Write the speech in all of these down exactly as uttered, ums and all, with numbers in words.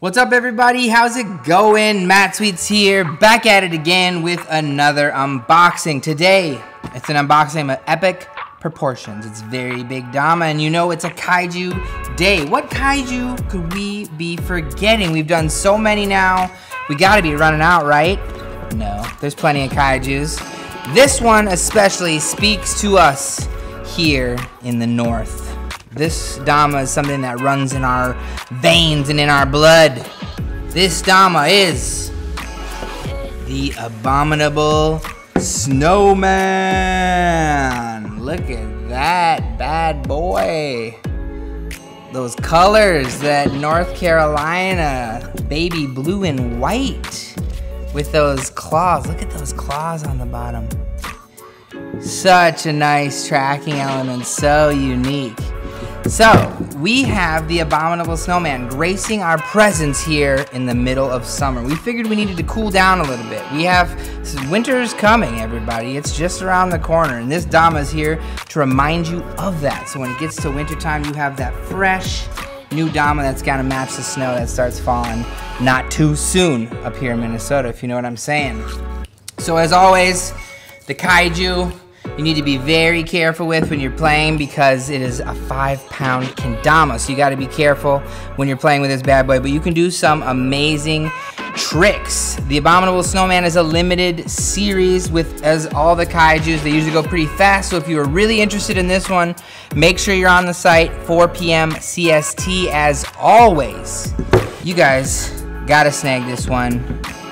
What's up everybody, how's it going? Matt Sweets here, back at it again with another unboxing. Today, it's an unboxing of epic proportions. It's very big Dama, and you know it's a kaiju day. What kaiju could we be forgetting? We've done so many now, we gotta be running out, right? No, there's plenty of kaijus. This one especially speaks to us here in the north. This Dama is something that runs in our veins and in our blood. This Dama is the Abominable Snowman. Look at that bad boy. Those colors, that North Carolina baby blue and white with those claws. Look at those claws on the bottom. Such a nice tracking element, so unique. So, we have the Abominable Snowman gracing our presence here in the middle of summer. We figured we needed to cool down a little bit. We have, winter's coming, everybody. It's just around the corner, and this Dama is here to remind you of that. So when it gets to wintertime, you have that fresh new Dama that's gotta match the snow that starts falling not too soon up here in Minnesota, if you know what I'm saying. So as always, the kaiju, you need to be very careful with when you're playing because it is a five pound kendama. So you gotta be careful when you're playing with this bad boy, but you can do some amazing tricks. The Abominable Snowman is a limited series with, as all the kaijus, they usually go pretty fast. So if you are really interested in this one, make sure you're on the site, four P M C S T as always. You guys gotta snag this one.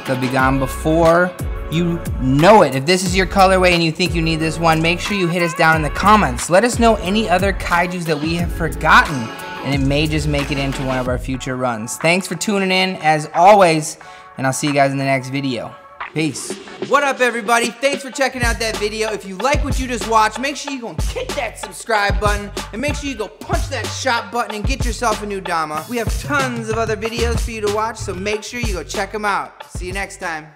They'll be gone before you know it. If this is your colorway and you think you need this one, make sure you hit us down in the comments. Let us know any other kaijus that we have forgotten, and it may just make it into one of our future runs. Thanks for tuning in, as always, and I'll see you guys in the next video. Peace. What up, everybody? Thanks for checking out that video. If you like what you just watched, make sure you go hit that subscribe button, and make sure you go punch that shop button and get yourself a new Dama. We have tons of other videos for you to watch, so make sure you go check them out. See you next time.